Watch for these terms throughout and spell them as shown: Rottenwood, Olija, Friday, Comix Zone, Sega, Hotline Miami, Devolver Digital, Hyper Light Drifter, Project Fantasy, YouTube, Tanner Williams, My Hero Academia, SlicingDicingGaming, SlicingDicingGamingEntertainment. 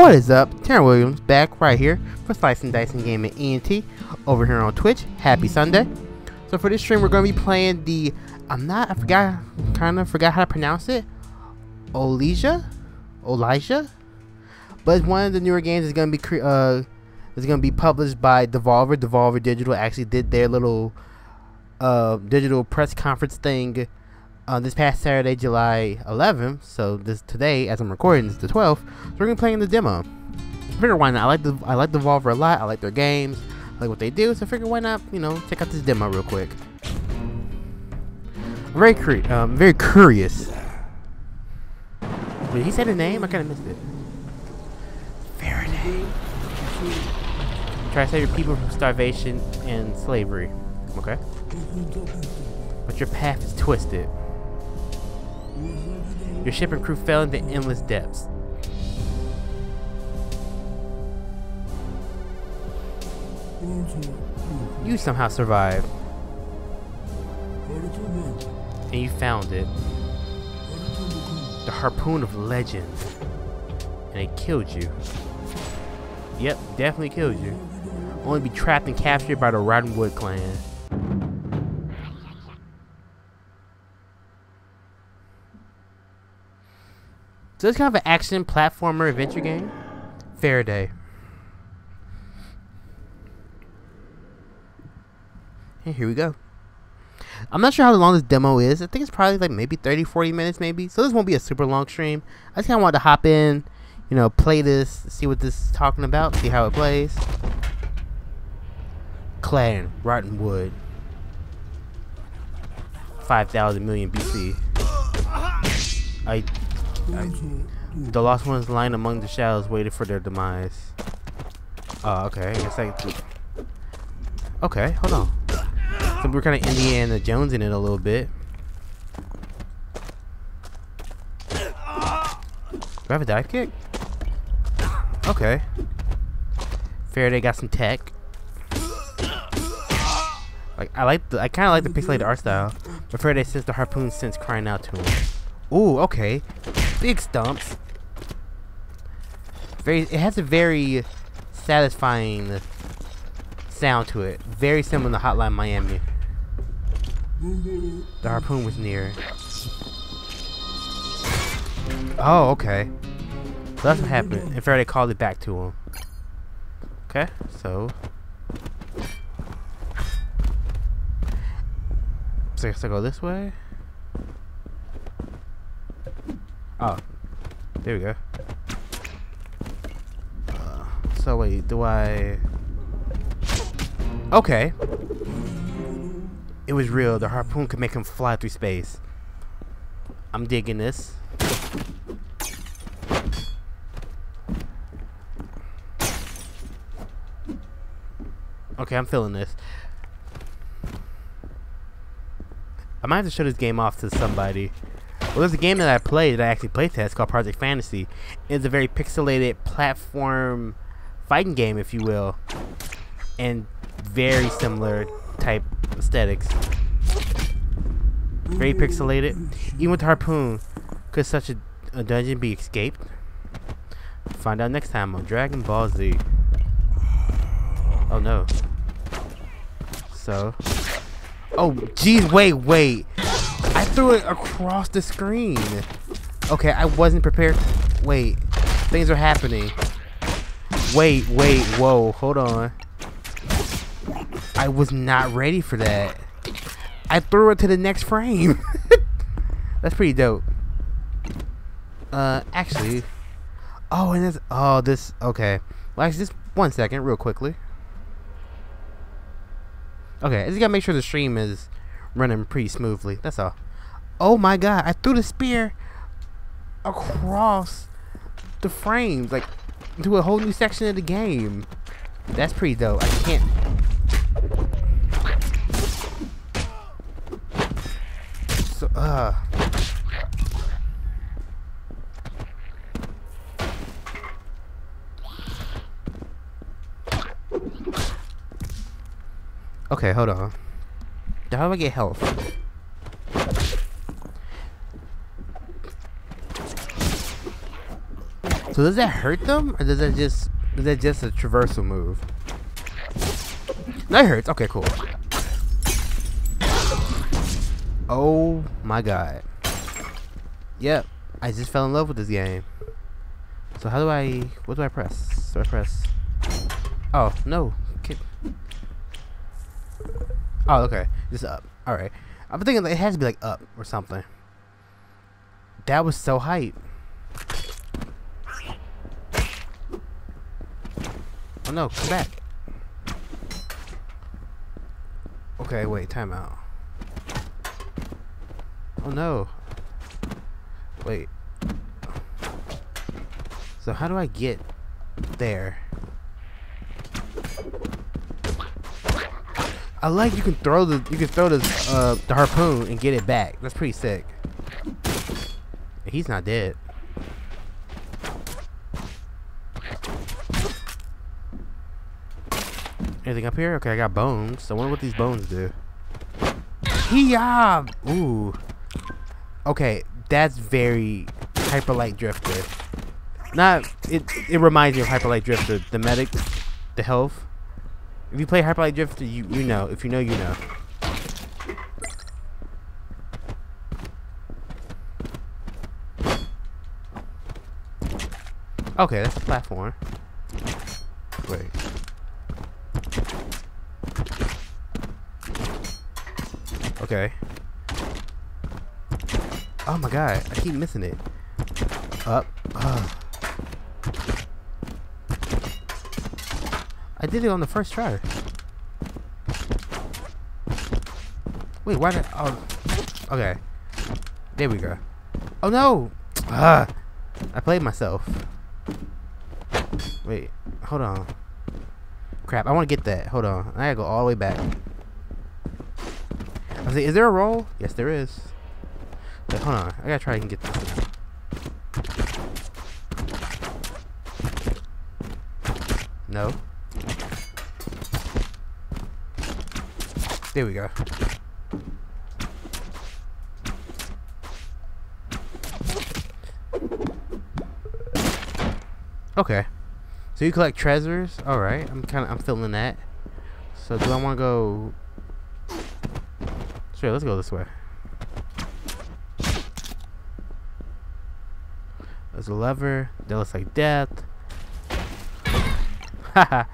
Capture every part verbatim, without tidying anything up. What is up? Tanner Williams back right here for Slicing Dicing Gaming E N T over here on Twitch. Happy Sunday. So for this stream we're going to be playing the, I'm not, I forgot, kind of forgot how to pronounce it, Olija? Olija? But it's one of the newer games that's going to be, uh, it's going to be published by Devolver. Devolver Digital actually did their little uh, digital press conference thing Uh, this past Saturday, July eleventh, so this today, as I'm recording, it's the twelfth, so we're gonna be playing the demo. Figure why not? I like the I like Devolver a lot. I like their games. I like what they do. So figure why not? You know, check out this demo real quick. Very cre um, very curious. Did he say the name? I kind of missed it. Faraday. Try to save your people from starvation and slavery. Okay. But your path is twisted. Your ship and crew fell into endless depths. You somehow survived. And you found it. The harpoon of legend. And it killed you. Yep, definitely killed you. Only to be trapped and captured by the Rottenwood clan. So it's kind of an action platformer adventure game. Faraday. And here we go. I'm not sure how long this demo is. I think it's probably like maybe thirty, forty minutes maybe. So this won't be a super long stream. I just kind of wanted to hop in, you know, play this, see what this is talking about, see how it plays. Clan, Rottenwood. five thousand million B C. I... I, the lost ones lying among the shadows waited for their demise. Oh, okay. I guess I, okay, hold on. So we're kind of Indiana Jones in it a little bit. Do I have a dive kick? Okay. Faraday got some tech. Like I like the, I kind of like the pixelated art style, but Faraday says the harpoon sends crying out to him. Ooh, okay. Big stumps. Very, it has a very satisfying sound to it. Very similar to Hotline Miami. The harpoon was near. Oh, okay. So that's what happened. And Faraday called it back to him. Okay, so. So I guess I go this way. Oh, there we go. Uh, so wait, do I... Okay. It was real. The harpoon could make him fly through space. I'm digging this. Okay, I'm feeling this. I might have to show this game off to somebody. Well, there's a game that I played that I actually playtest called Project Fantasy. It's a very pixelated platform fighting game, if you will, and very similar type aesthetics. Very pixelated. Even with the harpoon, could such a, a dungeon be escaped? Find out next time on Dragon Ball Z. Oh no. So. Oh, geez, wait, wait. I threw it across the screen. Okay, I wasn't prepared. Wait, things are happening. Wait, wait, whoa, hold on. I was not ready for that. I threw it to the next frame. That's pretty dope. Uh, actually, oh, and it's, oh, this, okay. Well, actually, just one second, real quickly. Okay, I just gotta make sure the stream is running pretty smoothly. That's all. Oh my god, I threw the spear across the frames, like to a whole new section of the game. That's pretty dope. I can't. So, uh. Okay, hold on. How do I get health? So So does that hurt them, or does that just is that just a traversal move? That hurts. Okay, cool. Oh my god. Yep, I just fell in love with this game. So how do I? What do I press? Do I press? Oh no! Kid. Oh okay, just up. All right. I'm thinking it has to be like up or something. That was so hype. Oh no! Come back. Okay, wait. Time out. Oh no. Wait. So how do I get there? I like you can throw the you can throw the uh, the harpoon and get it back. That's pretty sick. He's not dead. Anything up here? Okay, I got bones. So I wonder what these bones do. Yeah. Ooh. Okay, that's very Hyper Light Drifter. Not it. It reminds me of Hyper Light Drifter. The medic, the health. If you play Hyper Light Drifter, you you know. If you know, you know. Okay, that's the platform. Wait. Okay. Oh my god, I keep missing it. Up. Uh, I did it on the first try. Wait, why did? Oh, okay. There we go. Oh no! Ah, I played myself. Wait, hold on. Crap, I want to get that. Hold on, I gotta go all the way back. I was like, is there a roll? Yes, there is. But hold on, I gotta try and get this. No. There we go. Okay. So you collect treasures? Alright, I'm kinda I'm feeling that. So do I wanna go? Sure, let's go this way. There's a lever, that looks like death. Haha.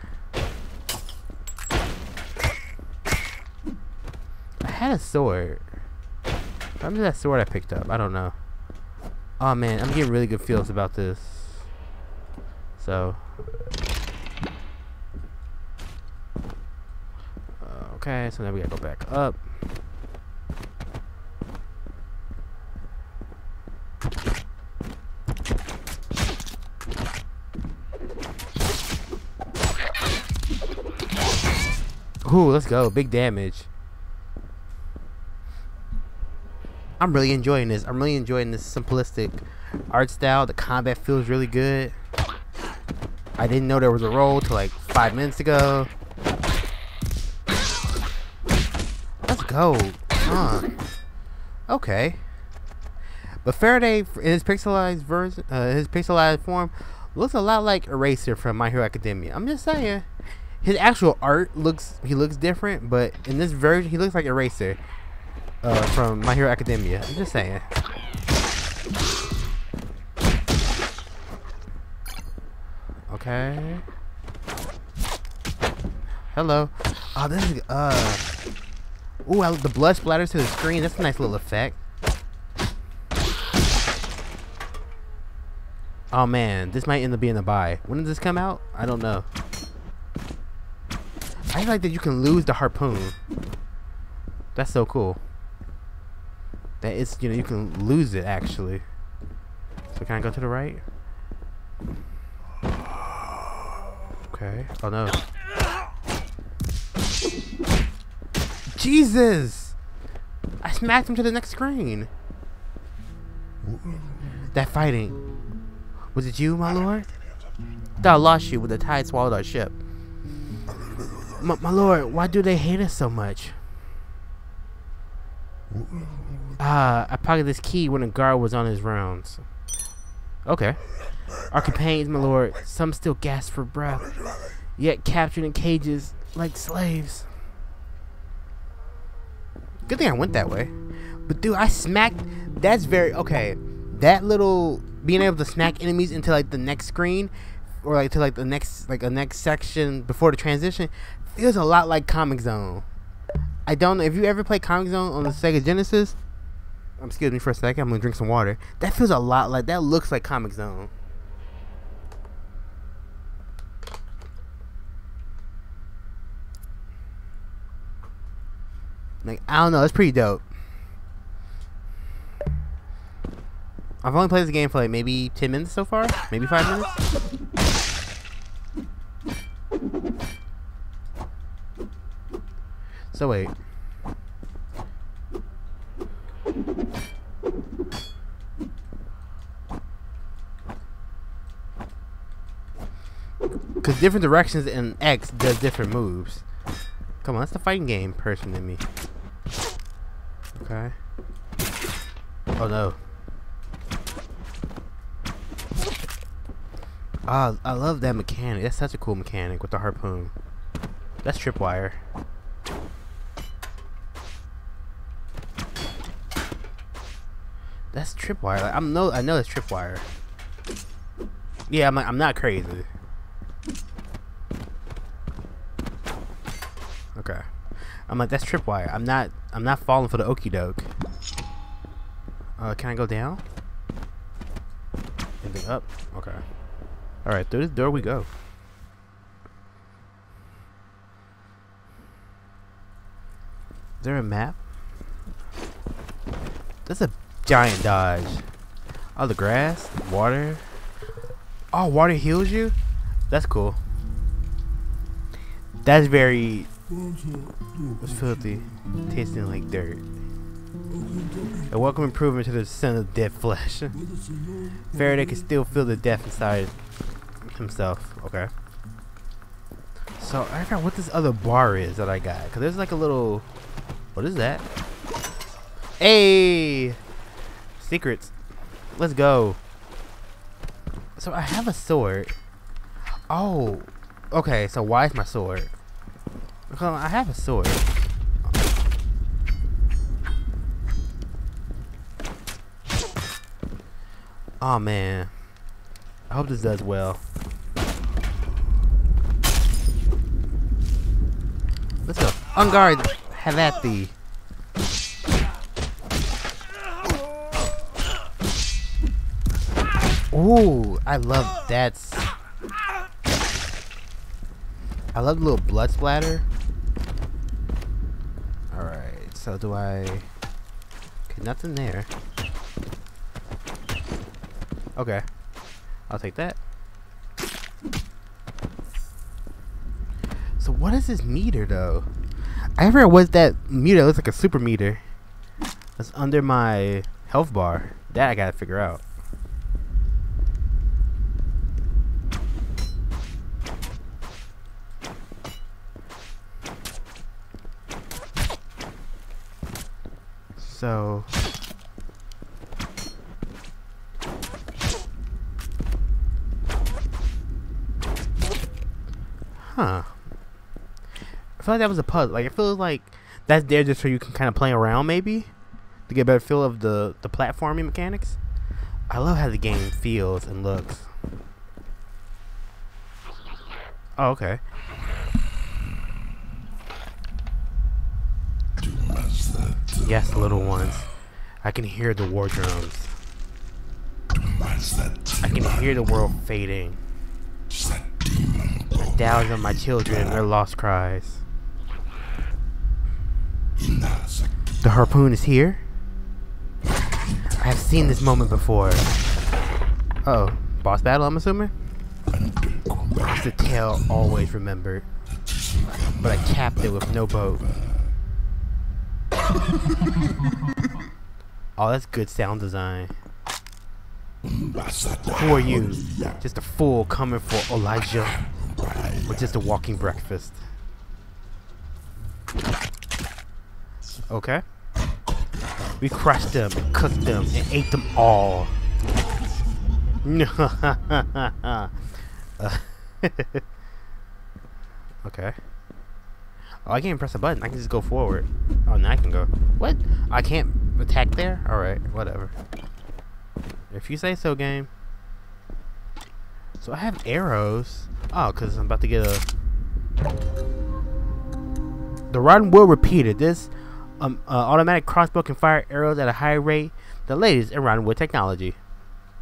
I had a sword. Remember that sword I picked up? I don't know. Oh man, I'm getting really good feels about this. So. Okay, so now we gotta go back up. Ooh, let's go. Big damage. I'm really enjoying this. I'm really enjoying this simplistic art style. The combat feels really good. I didn't know there was a roll till like five minutes ago. Let's go. Huh. Okay. But Faraday, in his pixelized version, uh, his pixelized form, looks a lot like Eraser from My Hero Academia. I'm just saying. His actual art looks, he looks different, but in this version, he looks like Eraser. Uh, from My Hero Academia. I'm just saying. Okay. Hello. Oh, this is uh. Ooh, I, the blood splatters to the screen. That's a nice little effect. Oh man, this might end up being a buy. When does this come out? I don't know. I like that you can lose the harpoon. That's so cool. That is, you know, you can lose it actually. So can I go to the right? Okay. Oh no. Jesus! I smacked him to the next screen. That fighting. Was it you, my lord? Thought I lost you when the tide swallowed our ship. My, my lord, why do they hate us so much? Ah, uh, I pocketed this key when a guard was on his rounds. Okay. Our companions, my lord, some still gasp for breath, yet captured in cages like slaves. Good thing I went that way. But dude, I smacked. That's very okay. That little being able to smack enemies into like the next screen, or like to like the next like a next section before the transition, feels a lot like Comix Zone. I don't know if you ever played Comix Zone on the Sega Genesis. Um, excuse me for a second. I'm gonna drink some water. That feels a lot like. That looks like Comix Zone. Like, I don't know, it's pretty dope. I've only played this game for like maybe ten minutes so far, maybe five minutes. So wait. Cause different directions in X does different moves. Come on, that's the fighting game person in me. Okay. Oh no. Ah, I love that mechanic. That's such a cool mechanic with the harpoon. That's tripwire. That's tripwire. Like, I'm no, I know that's tripwire. Yeah, I'm like, I'm not crazy. Okay. I'm like, that's tripwire. I'm not. I'm not falling for the okie doke. Uh, can I go down? Anything up? Okay. All right, through this door we go. Is there a map? That's a giant dodge. Oh, the grass, the water. Oh, water heals you? That's cool. That's very. It's filthy, tasting like dirt. A welcome improvement to the scent of dead flesh. Faraday can still feel the death inside himself. Okay. So I forgot what this other bar is that I got. Cause there's like a little. What is that? Hey, secrets. Let's go. So I have a sword. Oh. Okay. So why is my sword? Because I have a sword. Oh man, I hope this does well. Let's go. Unguard, have at thee. Ooh, I love that. I love the little blood splatter. All right, so do I? Okay, nothing there. Okay, I'll take that. So what is this meter though? I forgot what that meter. It looks like a super meter. That's under my health bar. That I gotta figure out. So. Huh. I feel like that was a puzzle. Like, it feels like that's there just so you can kind of play around, maybe? To get a better feel of the, the platforming mechanics. I love how the game feels and looks. Oh, okay. Yes, little ones. I can hear the war drums. I can hear the world fading. I douse on my children and their lost cries. The harpoon is here? I have seen this moment before. Uh oh, boss battle, I'm assuming? It's a tale always remembered. But I capped it with no boat. Oh, that's good sound design. Who are you? Just a fool coming for Olija. Or just a walking breakfast. Okay. We crushed them, cooked them, and ate them all. uh, okay. Oh, I can't press a button. I can just go forward. Oh, now I can go. What? I can't attack there? Alright, whatever. If you say so, game. So I have arrows. Oh, because I'm about to get a... The rotten will repeat it. This um, uh, automatic crossbow can fire arrows at a high rate. The latest in Rottenwood technology.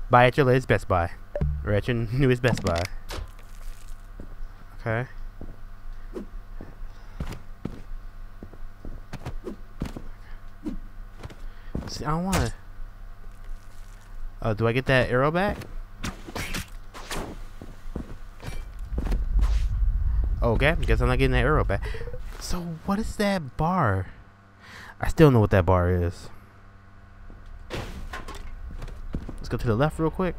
Buy at your latest Best Buy. Or at your newest Best Buy. Okay. See, I don't want to... Oh, uh, do I get that arrow back? Okay, guess I'm not getting that arrow back. So what is that bar? I still know what that bar is. Let's go to the left real quick.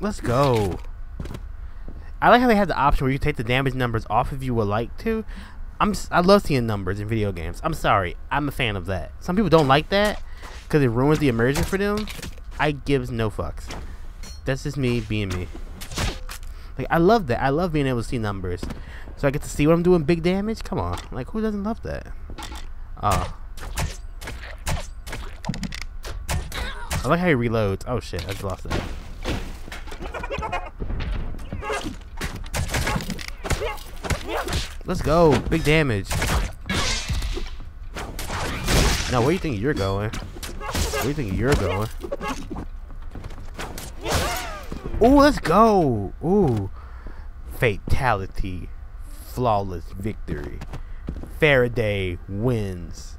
Let's go. I like how they have the option where you take the damage numbers off if you would like to. I'm I love seeing numbers in video games. I'm sorry, I'm a fan of that. Some people don't like that because it ruins the immersion for them. I gives no fucks. That's just me being me. Like, I love that. I love being able to see numbers. So I get to see what I'm doing, big damage? Come on. Like, who doesn't love that? Oh. I like how he reloads. Oh, shit. I just lost that. Let's go. Big damage. Now, where do you think you're going? Where do you think you're going? Ooh, let's go! Ooh. Fatality. Flawless victory. Faraday wins.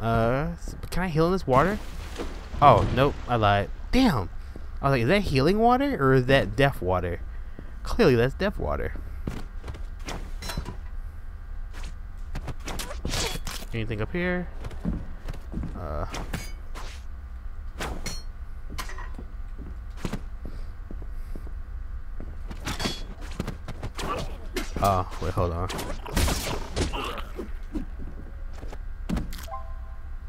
Uh, can I heal in this water? Oh, nope, I lied. Damn! I was like, is that healing water or is that death water? Clearly, that's death water. Anything up here? Uh... Oh, wait, hold on.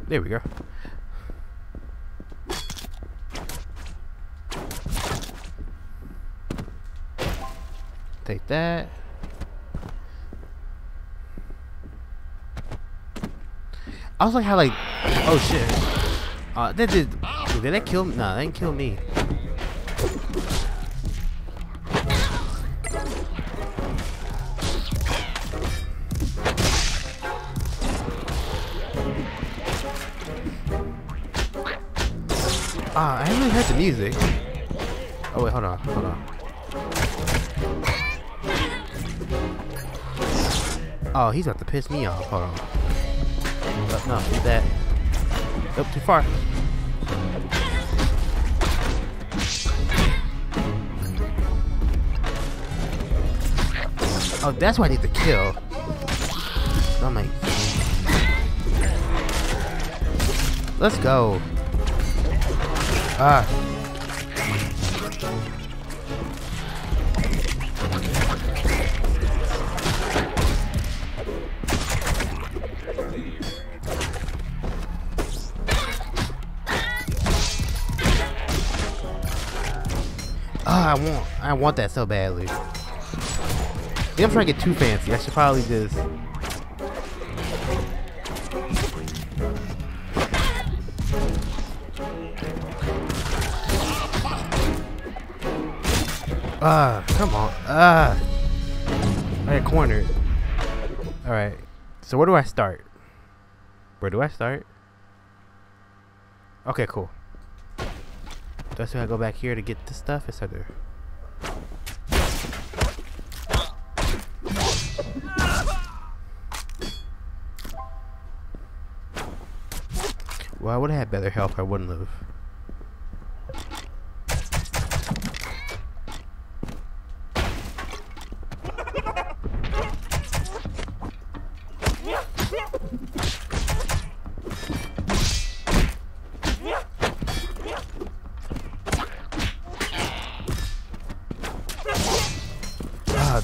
There we go. Take that. I was like, how, like, oh shit. Uh, that did. Did that kill me? Nah, that didn't kill me. Ah, I haven't really heard the music. Oh wait, hold on, hold on. Oh, he's about to piss me off. Hold on. No, do that. Nope, too far. Oh, that's why I need to kill. I'm like, let's go. Ah. Oh, I want, I want that so badly. Yeah, I'm trying to get too fancy. I should probably just. Ah, uh, come on. Ah, uh, I got cornered. All right. So where do I start? Where do I start? Okay, cool. Do I still gotta go back here to get the stuff? It's right there. Well, I would have had better health. I wouldn't live.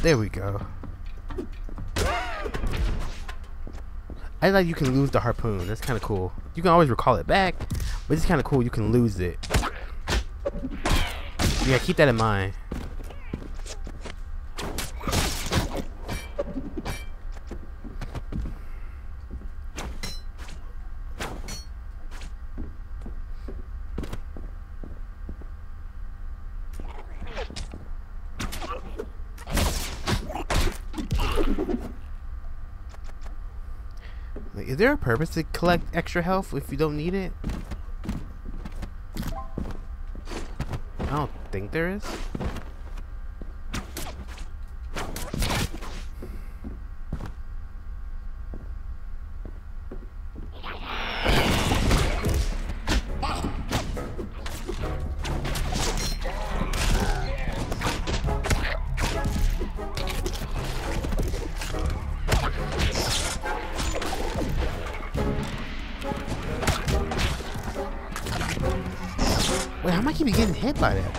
There we go. I like you can lose the harpoon. That's kind of cool. You can always recall it back, but it's kind of cool. You can lose it. Yeah, keep that in mind. Is there a purpose to collect extra health if you don't need it? I don't think there is. Wait, how am I keep getting hit by that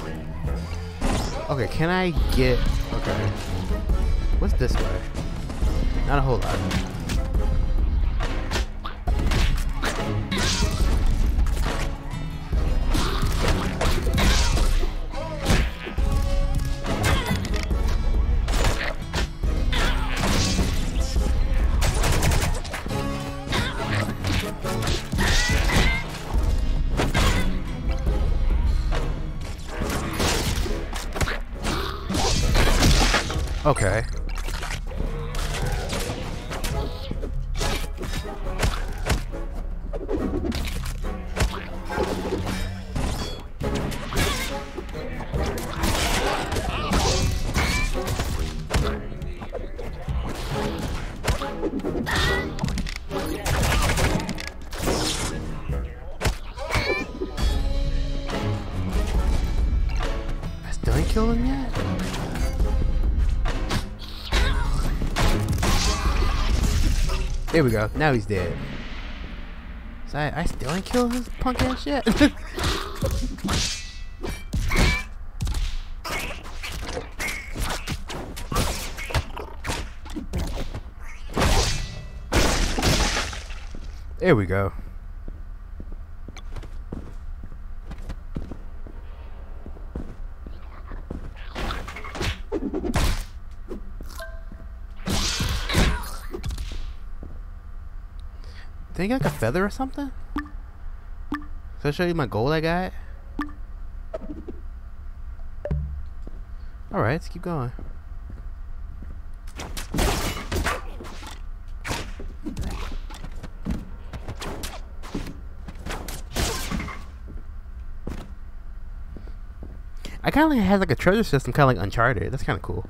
point? Okay, can I get... Okay. What's this way? Not a whole lot. Okay. I still ain't killing him yet? There we go. Now he's dead. So I, I still ain't killed his punk ass shit. There we go. Did I get like a feather or something? So I'll show you my gold I got. Alright, let's keep going. I kinda like it has like a treasure system, kinda like Uncharted. That's kinda cool.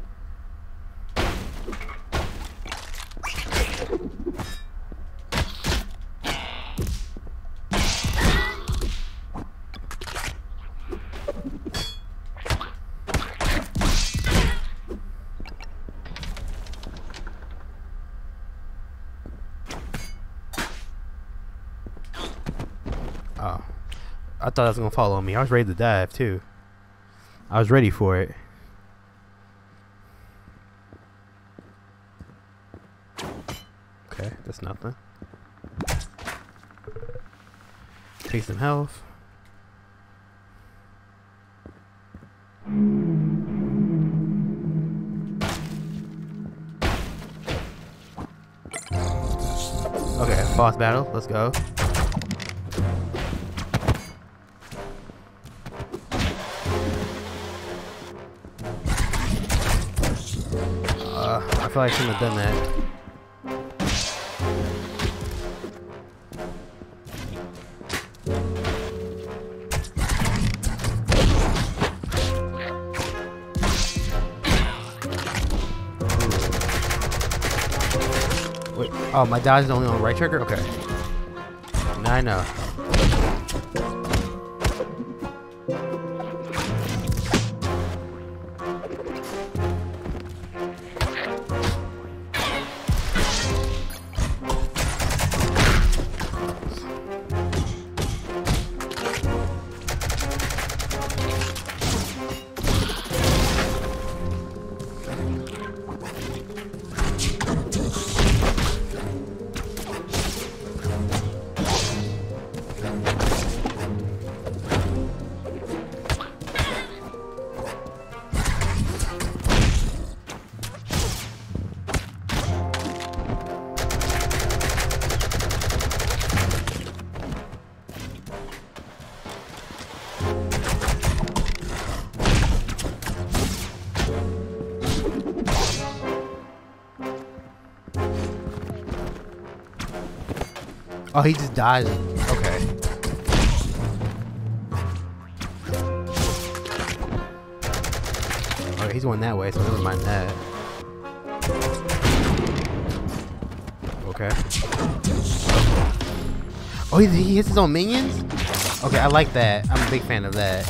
Oh, I thought it was gonna follow me. I was ready to dive too. I was ready for it. Okay, that's nothing. Take some health. Okay, boss battle. Let's go. I shouldn't have done that. Wait, oh, my dodge is only on right trigger? Okay. Now I know. Oh, he just died. Okay. Okay, he's going that way, so never mind that. Okay. Oh, he, he hits his own minions? Okay, I like that. I'm a big fan of that.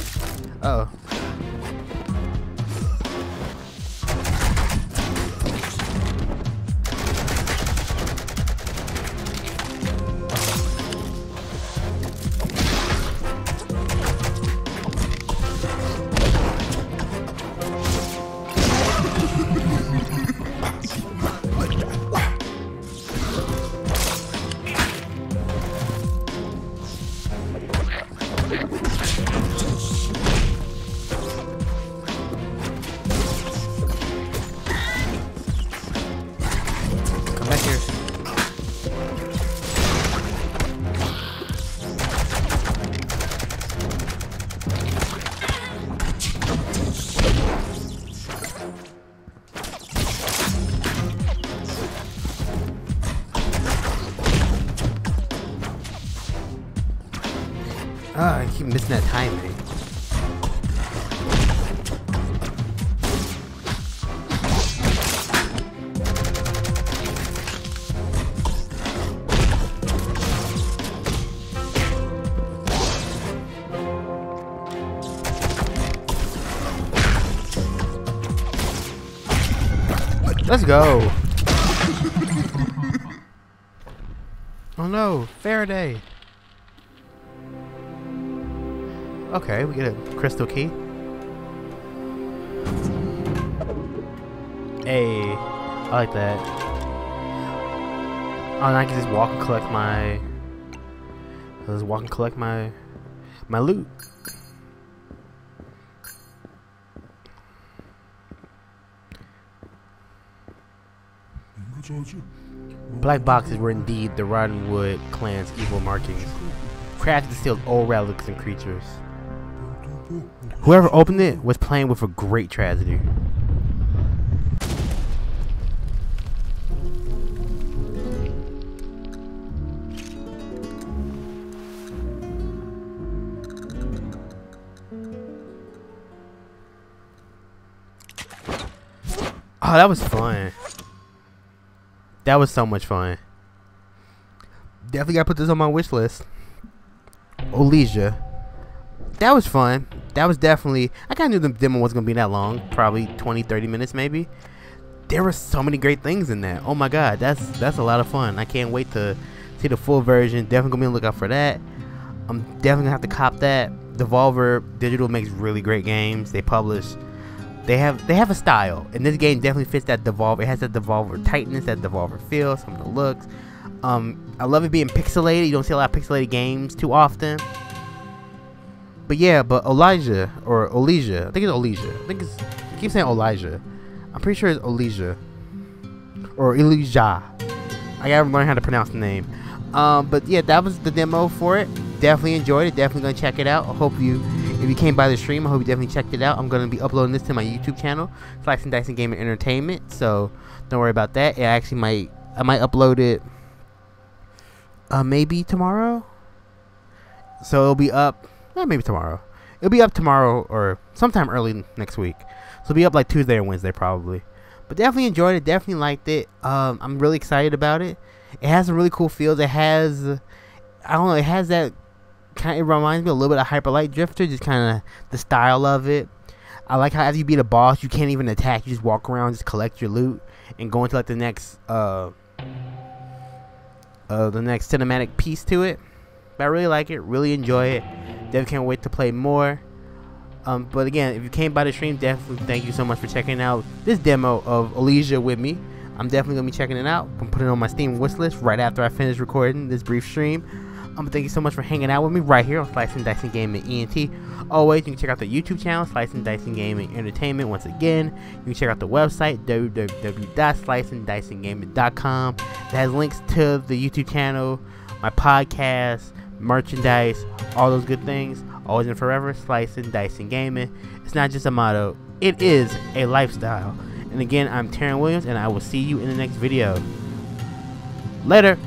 Uh-oh. Missing that timing. Let's go. Oh no, Faraday. Okay, we get a crystal key. Hey, I like that. Oh, and I can just walk and collect my. I'll just walk and collect my, my loot. Black boxes were indeed the Rottenwood clan's evil markings, crafted to steal old relics and creatures. Whoever opened it was playing with a great tragedy. Oh, that was fun. That was so much fun. Definitely gotta put this on my wish list. Olija. That was fun. That was definitely... I kind of knew the demo was going to be that long. Probably twenty, thirty minutes maybe. There were so many great things in that. Oh my god. That's that's a lot of fun. I can't wait to see the full version. Definitely going to be on the lookout for that. I'm definitely going to have to cop that. Devolver Digital makes really great games. They publish... They have they have a style. And this game definitely fits that Devolver. It has that Devolver tightness, that Devolver feel, some of the looks. Um, I love it being pixelated. You don't see a lot of pixelated games too often. But yeah, but Olija, or Olija, I think it's Olija, I think it's, I keep saying Olija, I'm pretty sure it's Olija, or Olija, I gotta learn how to pronounce the name, um, but yeah, that was the demo for it. Definitely enjoyed it, definitely gonna check it out. I hope you, if you came by the stream, I hope you definitely checked it out. I'm gonna be uploading this to my YouTube channel, Slicing Dicing Gaming Entertainment, so don't worry about that. I actually might, I might upload it, uh, maybe tomorrow, so it'll be up. Eh, maybe tomorrow. It'll be up tomorrow or sometime early next week. So it'll be up like Tuesday or Wednesday probably. But definitely enjoyed it. Definitely liked it. Um, I'm really excited about it. It has some really cool feels. It has, I don't know, it has that kind of, it reminds me a little bit of Hyper Light Drifter. Just kind of the style of it. I like how after you beat a boss, you can't even attack. You just walk around, just collect your loot, and go into like the next, uh, uh, the next cinematic piece to it. But I really like it. Really enjoy it. Definitely can't wait to play more. Um, but again, if you came by the stream, definitely thank you so much for checking out this demo of Olija with me. I'm definitely going to be checking it out. I'm putting it on my Steam wishlist right after I finish recording this brief stream. Um, thank you so much for hanging out with me right here on Slicing Dicing Gaming E N T. Always, you can check out the YouTube channel, Slicing Dicing Gaming Entertainment. Once again, you can check out the website, w w w dot slicing dicing gaming dot com. It has links to the YouTube channel, my podcast, merchandise, all those good things. Always and forever, slicing, dicing, gaming. It's not just a motto, it is a lifestyle. And again, I'm Terran Williams, and I will see you in the next video. Later.